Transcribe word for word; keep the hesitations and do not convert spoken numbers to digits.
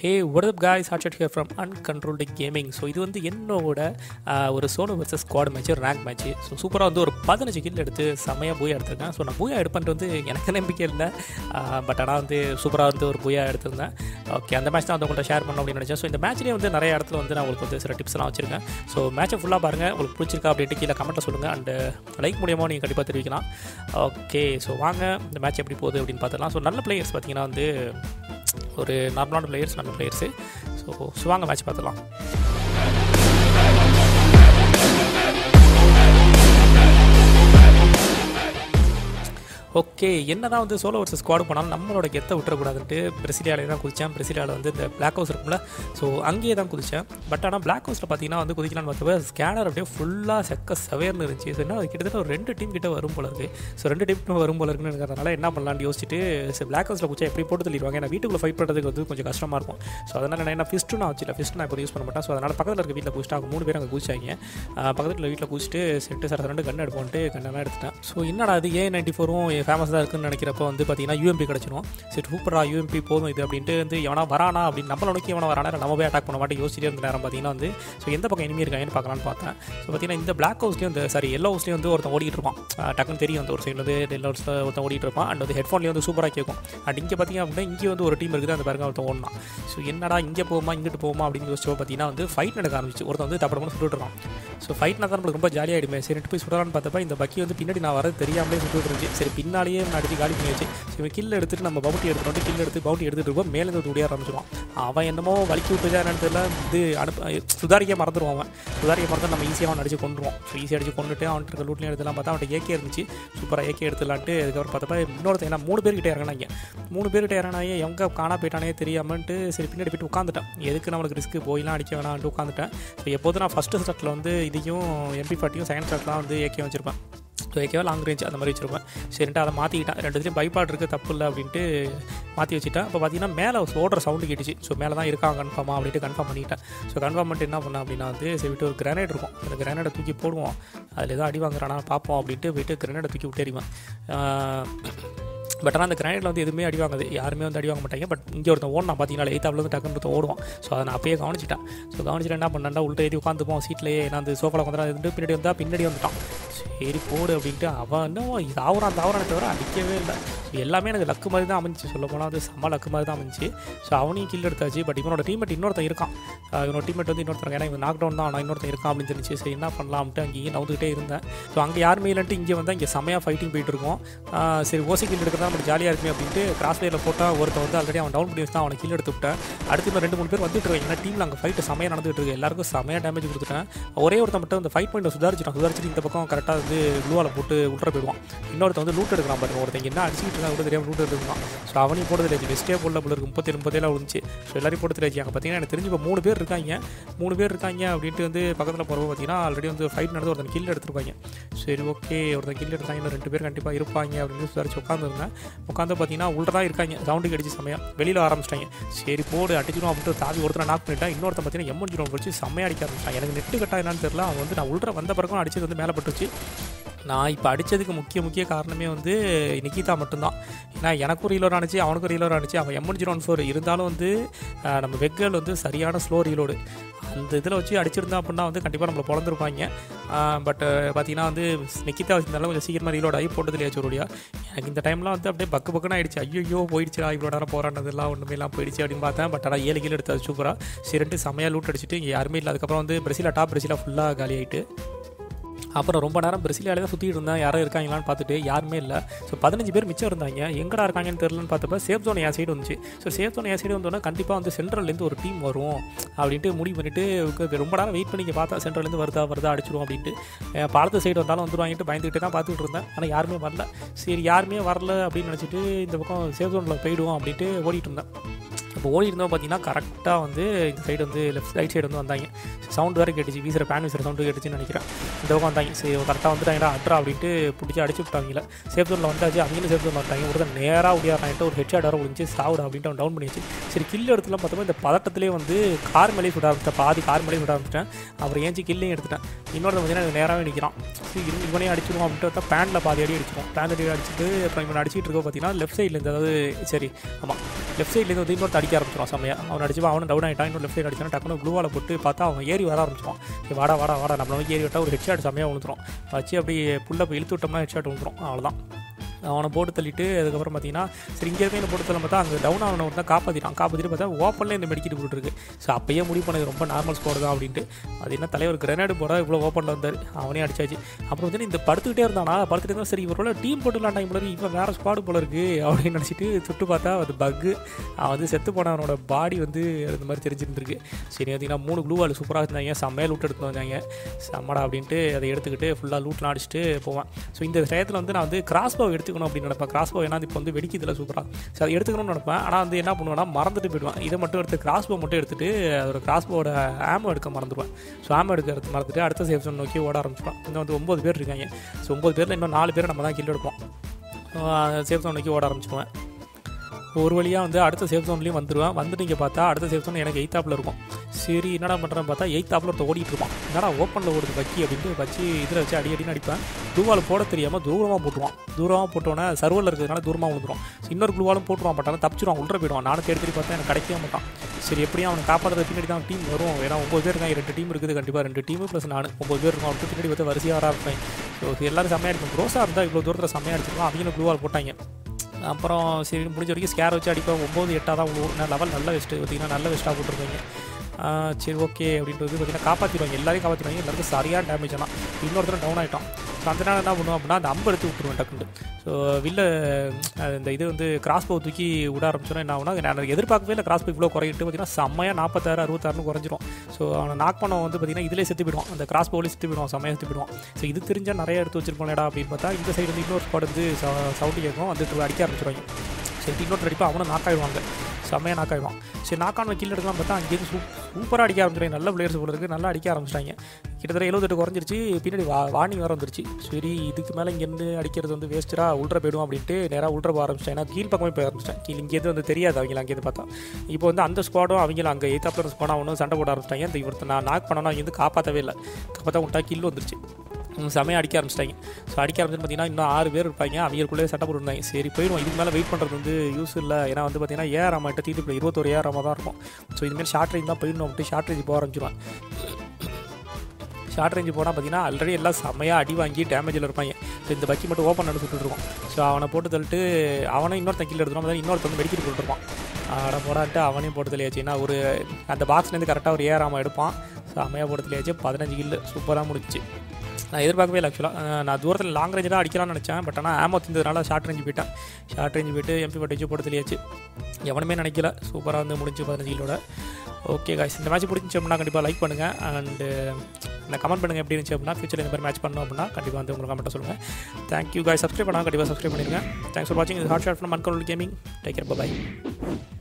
Hey, what up guys, Hatchet here from Uncontrolled Gaming. So this is என்னோட ஒரு solo versus squad match, rank match. So சூப்பரா வந்து ஒரு பதினஞ்சு kill எடுத்து சமையா பூயா எடுத்துட்டேன். So நான் பூயா எடுப்பேன்னு வந்து எனக்கு நம்பிக்கை இல்ல. பட் ஆனா வந்து சூப்பரா வந்து ஒரு பூயா எடுத்துட்டேன். ஓகே, அந்த மேட்ச் தான் வந்து உங்களுக்கு ஷேர் பண்ணனும் அப்படி நினைச்சேன். So இந்த மேட்ச்லயே வந்து நிறைய இடத்துல வந்து நான் உங்களுக்கு வந்து சில டிப்ஸ் எல்லாம் வச்சிருக்கேன். So மேட்சை ஃபுல்லா பாருங்க. உங்களுக்கு பிடிச்சிருக்கா அப்படிட்டு கீழ கமெண்ட்ல சொல்லுங்க and லைக் மூலமா நீங்க கண்டிப்பா தெரிவிக்கலாம். ஓகே, so வாங்க இந்த மேட்ச் எப்படி போகுது அப்படினு பார்த்தலாம். So நல்ல பிளேயர்ஸ் பாத்தீங்கன்னா வந்து ஒரு நார்மலான பிளேயர்ஸ் நம்ம பிளேயர்ஸு ஸோ ஸோ வாங்க மேட்ச் பார்த்துலாம். ஓகே, என்ன தான் வந்து சோலோ வர்சஸ் ஸ்குவாடு போனாலும் நம்மளோட கெத்தை விட்டுறக்கூடாதுன்ட்டு பிரசிலியாலே தான் குதித்தேன். பிரசிலியாவில் வந்து இந்த பிளாக் ஹவுஸ் இருக்கும்ல, ஸோ அங்கேயே தான் குதித்தேன். பட் ஆனால் பிளாக் ஹவுஸில் பார்த்தீங்கன்னா வந்து குதிக்கலான்னு பார்த்தப்ப ஸ்கேனர் அப்படியே ஃபுல்லாக செக்க சவேர்னு இருந்துச்சு. ஸோ என்ன கிட்டத்தட்ட ஒரு ரெண்டு டீம் கிட்டே வரும் போல இருக்குது. ஸோ ரெண்டு டீம் கிட்ட வரும் போல இருக்குன்னு இருக்கிறதுனால என்ன பண்ணலான்னு யோசிச்சுட்டு சரி பிளாக் ஹவுஸில் குச்சா எப்படி போட்டு தள்ளிடுவாங்க, ஏன்னா வீட்டுக்குள்ளே ஃபைட் பண்ணுறதுக்கு வந்து கொஞ்சம் கஷ்டமாக இருக்கும். ஸோ அதனால் நான் என்ன ஃபிஸ்ட்டு நான் வச்சுல ஃபிஸ்ட்டு நான் இப்போ யூஸ் பண்ண மாட்டேன். ஸோ அதனால் பக்கத்தில் இருக்க வீட்டில் குச்சிட்டு அவங்க மூணு பேர் அங்கே குதிச்சாங்க. பக்கத்தில் வீட்டில் குச்சிட்டு செட்டு சார் ரெண்டு கன்று எடுப்போன்ட்டு கண்ணெல்லாம் எடுத்துட்டேன். ஸோ என்னடா அது ஏ நைன்டி ஃபோரும் ஃபேமஸாக இருக்குன்னு நினைக்கிறப்போ வந்து பார்த்தீங்கன்னா யூஎம்பி கிடச்சிடும். சரி சூப்பரா யூஎம்பி போதும் இது அப்படின்ட்டு வந்து எவனா வரானா அப்படின்னு நம்மளை நோக்கி எவனா வரானா நம்ம போய் அட்டாக் பண்ண மாட்டேன் யோசிச்சுட்டே இருந்த நேரம் பார்த்தீங்கன்னா வந்து ஸோ எந்த பக்கம் இனிமே இருக்காங்கன்னு பார்க்கலான்னு பார்த்தேன். ஸோ பார்த்தீங்கன்னா இந்த பிளாக் ஹவுஸ்லேயும் இந்த சாரி எல்லோ ஹவுஸ்லேயும் வந்து ஒருத்தன் ஓடிட்டு இருப்பான். டக்குன்னு தெரியும் வந்து ஒரு சைடில் வந்து எல்லோ ஹவுஸில் ஒருத்தன் ஓடிட்டு இருப்பான் அண்ட் வந்து ஹெட்ஃபோன்லேயே வந்து சூப்பராக கேட்கும். அண்ட் இங்கே பார்த்தீங்க அப்படின்னா இங்கே வந்து ஒரு டீம் இருக்குது, அந்த பாருங்க ஒருத்தன் ஓடலாம். ஸோ என்னடா இங்கே போகுமா இங்கிட்டு போகுமா அப்படின்னு யோசிச்சப்போ பார்த்தீங்கன்னா வந்து ஃபைட் நடக்க ஆரம்பிச்சு ஒருத்தன் வந்து தப்படமாக சுட்டுட்டு இருக்கான். ஸோ ஃபைட் நடக்க நம்மளுக்கு ரொம்ப ஜாலியாகிடுமே. சரி நட்டு போய் சுடலான்னு பார்த்தப்ப இந்த பக்கி வந்து பின்னாடி நான் வரது தெரியாமலே சுட்டுட்டு இருந்துச்சு. சரி பின்னாலேயே அடிச்சு காலி பண்ணி வச்சு இவன் கில் எடுத்துட்டு நம்ம பவுட்டி எடுத்துகிட்டு கில் எடுத்து பவுட்டி எடுத்துகிட்டு இருப்போம். மேலே இருந்து ஓடிய ஆரம்பிச்சிடுவான். அவன் என்னமோ வலிக்கு விட்டு தான் என்னத்துல இது அனுப்ப சுதாரிக்க மறந்துடுவான். அவன் சுதாரிக்க மறந்து நம்ம ஈஸியாக அவன் அடிச்சு கொண்டுருவோம். ஸோ ஈஸியாக அடிச்சு கொண்டுட்டு அவன்கிட்ட இருக்க லூட்லையும் எடுத்துலாம் பார்த்தா அவன்கிட்ட ஏகே இருந்துச்சு. சூப்பராக ஏகே எடுத்துலான்ட்டு அதுக்கப்புறம் பார்த்தப்ப இன்னொருத்த ஏன்னா மூணு பேர்கிட்ட இறங்கினாங்க. மூணு பேர்கிட்ட இறங்கினாயே எங்கே காணா போயிட்டானே தெரியாமன்ட்டு சரி பின்னாடி போய்ட்டு உட்காந்துட்டேன். எதுக்கு நம்மளுக்கு ரிஸ்க் போயிலாம் அடிக்க வேணான்ட்டு உட்காந்துட்டேன். ஸோ எப்போது நான் ஃபஸ்ட்டு ஸ்டார்ட்டில் வந்து இதையும் எம்பி ஃபார்ட்டியும் செகண்ட் ஸ்டார்ட்லாம் வந்து ஏகே வச்சுருப்பேன். ஸோ ஏகேவா லாங் ரேஞ்ச் அந்த மாதிரி வச்சுருப்பேன். சரின்ட்டு அதை மாற்றிக்கிட்டேன். ரெண்டு இதுலேயும் பைபாட் இருக்குது தப்பு இல்லை அப்படின்ட்டு மாற்றி வச்சுட்டேன். இப்போ பார்த்தீங்கன்னா மேலே ஓடுற சவுண்டு கேட்டுச்சு. ஸோ மேலே தான் இருக்காங்க கன்ஃபார்மாக அப்படின்ட்டு கன்ஃபார்ம் பண்ணிக்கிட்டேன். ஸோ கன்ஃபார்ம் பண்ணிட்டு என்ன பண்ணேன் அப்படின்னா வந்து சரி விட்டு ஒரு கிரனேட் இருக்கும், அந்த கிரனேட்டை தூக்கி போடுவோம், அதில் எதுவும் அடி வாங்குறானா பார்ப்போம் அப்படின்ட்டு போய்ட்டு கிரனேட்டை தூக்கி விட்டுறிவேன். பட் ஆனால் அந்த கிரானேட்டில் வந்து எதுவுமே அடி வாங்குது, யாருமே வந்து அடி வாங்க மாட்டாங்க. பட் இங்கே ஒருத்தன் ஓடனா பார்த்தீங்கன்னா எயித்தாவில் வந்து டக்குன்னு ஓடுவான். ஸோ அதை நான் அப்பயே கவனிச்சிட்டேன். ஸோ கவனிச்சுட்டு என்ன பண்ணேன்டா உள்ள ஏறி உட்காந்துப்போம் சீட்லேயே. ஏன்னா அந்த சோஃபாவில் உட்காந்து பின்னாடி வந்தால் பின்னாடி வந்துட்டான். சரி போடு அப்படின்ட்டு அவன் இன்னும் இது ஆவரான் தாவரான தவிர அடிக்கவே இல்லை. எல்லாமே எனக்கு லக்கு மாதிரி தான் அமைஞ்சிச்சு. சொல்ல போனால் வந்து செம்ம லக்கு மாதிரி தான் அமைஞ்சிச்சு. ஸோ அவனையும் கீழே எடுத்தாச்சு. பட் இவனோட டீம்மேட் இன்னொருத்தன் இருக்கான். இவனோட டீம்மேட் வந்து இன்னொருத்தன் ஏன்னா இவன் நாக்டவுன் தான், ஆனால் இன்னொருத்தன் இருக்கான் அப்படின்னு தெரிஞ்சு சரி என்ன பண்ணலாம்ட்டு அங்கேயும் நவுந்துகிட்டே இருந்தேன். ஸோ அங்கே யாருமே இல்லைன்ட்டு இங்கே வந்து இங்கே செம்மையாக ஃபைட்டிங் போயிட்டு இருக்கோம். சரி ஓசி கீழே எடுக்கிறதா நம்ம ஜாலியாக இருக்குமே அப்படின்ட்டு கிராஸ் லேரில் போட்டால் ஒருத்தன் வந்து ஆல்ரெடி அவன் டவுன் பண்ணி வச்சு தான் அவனை கீழே எடுத்து விட்டேன். அடுத்து ரெண்டு மூணு பேர் வந்துட்டு இருக்கேன். ஏன்னா டீமில் அங்கே ஃபைட்டு செமையாக நடந்துகிட்டு இருக்கு. எல்லாருக்கும் செமையாக டேமேஜ் கொடுத்துட்டேன். ஒரே ஒருத்தன் மட்டும் அந்த ஃபைட் பாயிண்ட்டை சுதாரிச்சிட்டான். சுதாரிச்சுட்டு இந்த பக்கம் கரெக்டாக வந்து ப்ளூவால் போட்டு உட்ற போயிடுவான். இன்னொருத்த வந்து லூட் எடுக்கிறான் பாருங்க. ஒருத்தங்க என்ன அடிச்சுட்டு இருந்தால் கூட தெரியாமல் லூட் எடுத்துக்கலாம். ஸோ அவனையும் போடுறதுலேச்சு பெஸ்ட்டே போடல போல இருக்குது. முப்பத்தி முப்பத்தேழு இருந்துச்சு. ஸோ எல்லாரையும் போடுறதுலேச்சு அங்கே பார்த்தீங்கன்னா எனக்கு தெரிஞ்சு இப்போ மூணு பேர் இருக்காங்க. மூணு பேர் இருக்காங்க அப்படின்ட்டு வந்து பக்கத்தில் போகிறப்ப பார்த்தீங்கன்னா ஆல்ரெடி வந்து ஃபைட் நடந்து ஒருத்தன் கில் எடுத்துருப்பாங்க. சரி ஓகே ஒருத்தன் கில் எடுத்தாங்க, ரெண்டு பேர் கண்டிப்பாக இருப்பாங்க அப்படின்னு சுதாரிச்சு உட்காந்துருந்தேன். உட்காந்து பார்த்தீங்கன்னா உள்ளதான் இருக்காங்க. சவுண்டுக்கு அடிச்சு சமையம் வெளியில் ஆரம்பிச்சிட்டாங்க. சரி போடு அடிச்சிடும் அப்படின்ட்டு தாவி ஒருத்தனை நாக் பண்ணிட்டான். இன்னொருத்தன் பார்த்தீங்கன்னா எம்என் ஜீரோ வச்சு செம்மையாக அடிக்க ஆரம்பிச்சிட்டான். எனக்கு நெட்டு கட்டா என்னன்னு தெரியல. அவன் வந்து நான் உள்ள வந்த பிறகு அடிச்சது வந்து மேலே பட்டுச்சு. நான் இப்போ அடித்ததுக்கு முக்கிய முக்கிய காரணமே வந்து நிக்கிதா மட்டும்தான். ஏன்னா எனக்கும் ரீலோட் ஆனிச்சு, அவனுக்கும் ரீலோட் ஆனிச்சு. அவன் எம்என் ஜீரோ ஒன் ஃபோர் இருந்தாலும் வந்து நம்ம வெக்கல் வந்து சரியான ஸ்லோ ரீலோடு அந்த இதில் வச்சு அடிச்சிருந்தா அப்படின்னா வந்து கண்டிப்பாக நம்மளை பிறந்திருப்பாங்க. பட் பார்த்தீங்கன்னா வந்து நிக்கிதா வச்சுருந்தாலும் கொஞ்சம் சீக்கிரமாக ரீலோட் ஆகி போட்டதுலையாச்சு ஒருவழியா. எனக்கு இந்த டைம்லாம் வந்து அப்படியே பக்கு பக்குன்னு ஆகிடுச்சு. ஐயோ போயிடுச்சுடா இவ்வளோ நேரம் போராடினதுலாம் ஒன்றுமேலாம் போயிடுச்சு அப்படின்னு பார்த்தேன். பட் ஆனால் ஏழு கீழே எடுத்தாச்சு சூப்பராக. சிரண்டு செமையாக லூட் அடிச்சுட்டு இங்கே யாருமே இல்லை. அதுக்கப்புறம் வந்து பிரசிலா டாப் பிரசிலா ஃபுல்லாக காலி ஆகிட்டு அப்புறம் ரொம்ப நேரம் பிரசிலியாலே தான் சுற்றிட்டு இருந்தேன். யாரும் இருக்காங்களான்னு பார்த்துட்டு யாருமே இல்லை. ஸோ பதினஞ்சு பேர் மிச்சம் இருந்தாங்க. எங்கடா இருக்காங்கன்னு தெரிலன்னு பார்த்தப்ப சேஃப் ஜோன் என் சைடு வந்துச்சு. ஸோ சேஃப் ஜோன் என் சைடு வந்தோன்னா கண்டிப்பாக வந்து சென்ட்ரல்லேருந்து ஒரு டீம் வரும் அப்படின்ட்டு முடிவு பண்ணிவிட்டு ரொம்ப நேரம் வெயிட் பண்ணி பார்த்தா சென்ட்ரல்லேருந்து வருதா வருதா அடிச்சிடுவோம் அப்படின்ட்டு பாலத்து சைடு வந்தாலும் வந்துடுவாங்கட்டு பயந்துக்கிட்டே தான் பார்த்துக்கிட்டு இருந்தேன். ஆனால் யாருமே வரல. சரி யாருமே வரல அப்படின்னு நினச்சிட்டு இந்த பக்கம் சேஃப் ஜோனில் போயிடுவோம் அப்படின்ட்டு ஓடிட்டு இருந்தேன். இப்போ ஓடி இருந்தோம் பார்த்தீங்கன்னா கரெக்டாக வந்து இந்த சைடு வந்து லெஃப்ட் ரைட் சைடு வந்து வந்தாங்க. சவுண்டு வேறு கேட்டுச்சு, வீசுகிற பேன் வீசுகிற சவுண்டு கேட்டுச்சுன்னு நினைக்கிறேன். இந்த பக்கம் வந்தாங்க. சரி கரெக்டாக வந்துட்டாங்கடா அட்ரா அப்படின்ட்டு பிடிச்சி அடிச்சு விட்டாங்கல்ல. சேஃப் ஜோனில் வந்தாச்சு. அவங்களும் சேஃப் ஜோனில் வந்தாங்க. ஒரு தான் நேராக ஓடியாரான்ட்டு ஒரு ஹெட்ஷாட் வர முடிஞ்சு சாவுடா அப்படின்ட்டு அவன் டவுன் பண்ணிச்சு. சரி கில் எடுத்துலாம் பார்த்தோம்னா இந்த பதட்டத்திலே வந்து கார் மேலே விட ஆரம்பிச்சிட்டேன். பாதி கார் மேலே விட ஆரம்பிச்சிட்டேன். அப்புறம் ஏஞ்சி கில்லையும் எடுத்துட்டேன். இன்னொரு பார்த்தீங்கன்னா எனக்கு நேராகவே நிற்கிறான். சரி இவனே அடிச்சிடுவோம் அப்படின்ட்டு பார்த்தா பேனில் பாதி அடி அடிச்சிடும். பேன் அடி அடிச்சுட்டு அப்புறம் இவனை அடிச்சிட்டு இருக்கோம் பார்த்தீங்கன்னா லெஃப்ட் சைட்லேருந்து, அதாவது சரி ஆமாம் லெஃப்ட் சைட்லேருந்து வந்து இன்னொரு அடிக்க ஆரம்பிச்சிடுவான் செம்மையா. அவன் அடிச்சு அவனும் டவுன் ஆகிட்டான், இன்னும் லெஃப்ட் சைடு அடிச்சான், டக்குனு ப்ளூவால் போட்டு பார்த்தா அவன் ஏறி வர ஆரம்பிச்சிடுவான். வாடா வாடா வாடா நம்மள வந்து ஏறி விட்டால் ஒரு ஹெட் ஷாட் செம்மையாக விழுந்துடும், வச்சு அப்படி புல்லை இழுத்து விட்டோம்னா ஹெட் ஷாட் விழுந்துடும். அவ்வளோதான் அவனை போட்டு தள்ளிட்டு. அதுக்கப்புறம் பார்த்தீங்கன்னா சரி இங்கேருந்து என்ன போட்டு தள்ளும் பார்த்தா அங்கே டவுன் ஆன தான் காப்பாற்றிட்டான். காப்பாற்றிட்டு பார்த்தா ஓப்பனில் இந்த மெடிக்கிட்டு போட்டுருக்கு. ஸோ அப்போயே முடிவு பண்ணது ரொம்ப நார்மல் ஸ்கோர் தான் அப்படின்ட்டு. அது என்ன தலைவர் கிரனேடு போட இவ்வளோ ஓப்பனில் வந்தார், அவனே அடிச்சாச்சு. அப்புறம் வந்து இந்த படுத்துக்கிட்டே இருந்தானா படுத்துகிட்டே இருந்தால் சரி இவரோட டீம் போட்டுலாம் டைம் போல இப்போ வேறு ஸ்குவாடு போல இருக்குது அப்படின்னு நினச்சிட்டு சுட்டு பார்த்தா அது பக்கு. அவன் வந்து செத்து போனவனோட பாடி வந்து அந்த மாதிரி தெரிஞ்சிருந்துருக்கு. சரி பார்த்தீங்கன்னா மூணு க்ளூவால் சூப்பராக இருந்தாங்க, செம்மையாக லூட் எடுத்துகிட்டு வந்தாங்க செம்மடா அப்படின்ட்டு. அதை எடுத்துக்கிட்டு ஃபுல்லாக லூட்லாம் அடிச்சுட்டு போவேன். ஸோ இந்த டயத்தில் வந்து நான் வந்து கிராஸ்பாவ் எடுத்து அப்படின்னு நினைப்பேன். கிராஸ் போ ஏன்னா இப்போ வந்து வெடிக்கிறதுல சூப்பராக ஸோ அதை எடுத்துக்கணும்னு நினைப்பேன். ஆனால் வந்து என்ன பண்ணுவேன்னா மறந்துட்டு போயிடுவேன். இதை மட்டும் எடுத்து கிராஸ் போ மட்டும் எடுத்துகிட்டு அதோட கிராஸ் போவோட ஆமோ எடுக்க மறந்துடுவேன். ஸோ ஆமோ எடுக்கிறது மறந்துட்டு அடுத்த சேஃப் ஜோன் நோக்கி ஓட ஆரம்பிச்சிடுவேன். இன்னும் வந்து ஒம்பது பேர் இருக்காங்க. ஸோ ஒம்பது பேரில் இன்னும் நாலு பேர் நம்ம தான் கில் எடுப்போம். சேஃப் ஜோன் நோக்கி ஓட ஆரம்பிச்சிடுவேன். ஒரு வழியாக வந்து அடுத்த சேஃப் ஜோன்லேயும் வந்துடுவேன். வந்துட்டு இங்கே பார்த்தா அடுத்த சேஃப் ஜோன் எனக்கு எயித்தாப்பில் இருக்கும். சரி என்னடா பண்ணுறேன்னு பார்த்தா எயித் ஆப்பில் ஒருத்த ஓடிட்டு இருப்பான். என்னடா ஓப்பனில் ஓடுது வக்கி அப்படின்ட்டு வச்சு இதில் வச்சு அடி அடினு அடிப்பேன். ப்ளூவால் போட தெரியாமல் தூரமாக போட்டுருவான். தூரமாக போட்டோன்னே சர்வரில் இருக்கிறதுனால தூரமாக விழுந்துடும். இன்னொரு ப்ளூவாலும் போட்டுருவான், பட்டாலும் தப்பிச்சிடுவான், உள்ளே போயிடுவான். நானும் தேடி தேடி பார்த்தா எனக்கு கிடைக்கவே மாட்டான். சரி எப்படியும் அவனை காப்பாற்றுறது பின்னாடி தான் டீம் வரும். ஏன்னா ஒம்பது பேர் தான், ரெண்டு டீம் இருக்குது கண்டிப்பாக, ரெண்டு டீமு ப்ளஸ் நான் ஒம்பது பேர் இருக்கும். அவனுக்கு பின்னாடி பார்த்து வரிசையாக வர ஆரம்பிப்பேன். ஸோ எல்லோரும் செம்மையாக இருக்கும். க்ரோஸாக இருந்தால் இவ்வளோ தூரத்தில் செம்மையாக அடிச்சிருக்கோம். அவங்களும் ப்ளூவால் போட்டாங்க. அப்புறம் சரி முடிஞ்ச வரைக்கும் ஸ்கேர் வச்சு அடிப்பேன். ஒம்பது எட்டாக தான் விழுவோம். நான் லெவல் நல்ல வெஸ்ட்டு பார்த்திங்கன்னா நல்ல வெஸ்ட்டாக போட்டுருக்காங்க. சரி ஓகே அப்படின்றது பார்த்திங்கன்னா காப்பாற்றிடுவாங்க, எல்லாரையும் காப்பாற்றிடுவாங்க. எல்லாருக்கும் சரியான டேமேஜ் ஆனால் இன்னொருத்தரும் டவுன் ஆகிட்டான். ஸோ அதனால் என்ன பண்ணுவோம் அப்படின்னா அந்த அம்பு எடுத்து விட்டுருவேன் டக்குன்னு. ஸோ வில்ல இந்த இது வந்து கிராஸ் போ தூக்கி விட ஆரம்பிச்சோன்னா என்ன ஆகுனா நான் எதிர்பார்க்கவே இல்லை. கிராஸ் போ இவ்வளோ குறையிட்டு பார்த்திங்கன்னா செம்மையாக நாற்பத்தாறு அறுபத்தாறுனு குறைஞ்சிடும். ஸோ அவனை நாக் பண்ண வந்து பார்த்திங்கன்னா இதிலே செத்து போயிடுவான், அந்த கிராஸ் போலேயே செத்து போயிடுவான், செம்மையாக செத்து போயிடுவான். ஸோ இது தெரிஞ்சால் நிறைய எடுத்து வச்சிருப்போம்டா அப்படின்னு பார்த்தா இந்த சைடு வந்து இன்னொரு ஸ்பாட் வந்து சவுண்ட் கேட்கும், வந்து அடிக்க ஆரம்பிச்சிடுவாங்க. சரி இன்னொரு அடிப்பா அவனை நாக் ஆகிடுவாங்க, செம்மையாக நாக் ஆகிடுவான். சரி நாக்கான கீழே எடுக்கலாம் பார்த்தா அங்கேயும் சூ சூப்பராக அடிக்க ஆரம்பிச்சிட்டாங்க. நல்ல பிளேயர்ஸ் போடுறதுக்கு நல்லா அடிக்க ஆரம்பிச்சிட்டாங்க. கிட்டத்தட்ட எழுபத்தெட்டு குறைஞ்சிருச்சு. பின்னாடி வா வார்னிங் வேறு வந்துருச்சு. சரி இதுக்கு மேலே இங்கேருந்து அடிக்கிறது வந்து வேஸ்ட்டாக உள்ட்ர போய்டும் அப்படின்ட்டு நேராக உள்ட்ர போக ஆரம்பிச்சிட்டேன். ஏன்னா கீழ் பக்கமே போய் ஆரம்பிச்சிட்டேன். கீழ் இங்கேருந்து வந்து தெரியாது அவங்கள அங்கேருந்து பார்த்தா. இப்போ வந்து அந்த ஸ்குவாடும் அவங்களும் அங்கே எய்த்தாப்பில் ஸ்குவாடாக ஒன்றும் சண்டை போட ஆரம்பிச்சிட்டாங்க. அந்த இவர்த்த நான் நாக் பண்ணோன்னா அங்கேருந்து காப்பாற்றவே இல்லை. காப்பாற்ற விட்டா கீழ் வந்துருச்சு, செமையாக அடிக்க ஆரம்பிச்சிட்டாங்க. ஸோ அடிக்க ஆரம்பிச்சுன்னு பார்த்தீங்கன்னா இன்னும் ஆறு பேர் இருப்பாங்க. அவங்களுக்குள்ளே சட்டை போட்டுருந்தாங்க. சரி போயிடுவோம், இதுக்கு மேலே வெயிட் பண்ணுறது வந்து யூஸ் இல்லை. ஏன்னா வந்து பார்த்தீங்கன்னா ஏஆர் அம்மாட்ட தீட்டு போய் இருபத்தொரு ஏஆர் அம்மா தான் இருக்கும். ஸோ இதுமாதிரி ஷார்ட் ரேஞ்ச் தான் போயிடணும் அப்படின்ட்டு ஷார்ட் ரேஞ்ச் போக ஆரம்பிச்சிடுவான். ஷார்ட் ரேஞ்சு போனால் பார்த்தீங்கன்னா ஆல்ரெடி எல்லாம் செம்மையாக அடி வாங்கி டேமேஜில் இருப்பாங்க. ஸோ இந்த பக்கி மட்டும் ஓப்பன் பண்ணி சுட்டு இருக்கும். ஸோ அவனை போட்டு தள்ளிட்டு அவனை இன்னொருத்தன் கீழே எடுத்துடும். அதாவது இன்னொருத்தன் மெடிக்கிட்டு போட்டுருப்பான். அவனை போடாட்டு அவனையும் போட்டு தள்ளியாச்சு. ஏன்னா ஒரு அந்த பாக்ஸ்லேருந்து கரெக்டாக ஒரு ஏஆர் அம்மா எடுப்பான். ஸோ அம்மையாக போட்டு தள்ளியாச்சு. பதினஞ்சு கில்லு சூப்பராக முடிச்சு. நான் எதிர்பார்க்கவே இல்லை ஆக்சுவலாக. நான் தூரத்தில் லாங் ரேஞ்சு தான் அடிக்கலாம்னு நினச்சேன். பட் ஆனால் ஆமோ தின்றதுனால ஷார்ட் ரேஞ்சு போயிட்டேன். ஷார்ட் ரேஞ்சு போயிட்டு எம்பி பட்டேஜ் போட்டு தெளியாச்சு. எவனுமே நினைக்கல. சூப்பராக வந்து முடிஞ்சு பதினஞ்சு கிலோட. ஓகே காய்ஸ், இந்த மேட்ச் பிடிச்சிச்சு அப்படின்னா கண்டிப்பாக லைக் பண்ணுங்கள் அண்டு இந்த கமெண்ட் பண்ணுங்கள் எப்படி இருந்துச்சு அப்படின்னா ஃபியூச்சரில் இந்த மாதிரி மேட்ச் பண்ணணும் அப்படின்னா கண்டிப்பாக வந்து உங்களுக்கு கமெண்ட்டை சொல்லுங்கள். Thank you guys. சப்ஸ்கிரைப் பண்ணால் கண்டிப்பாக சப்ஸ்கிரைப் பண்ணிடுங்க. தேங்க்ஸ் ஃபார் வாட்சிங். இது ஹாட்செட் from uncontrolled gaming. Take care, by.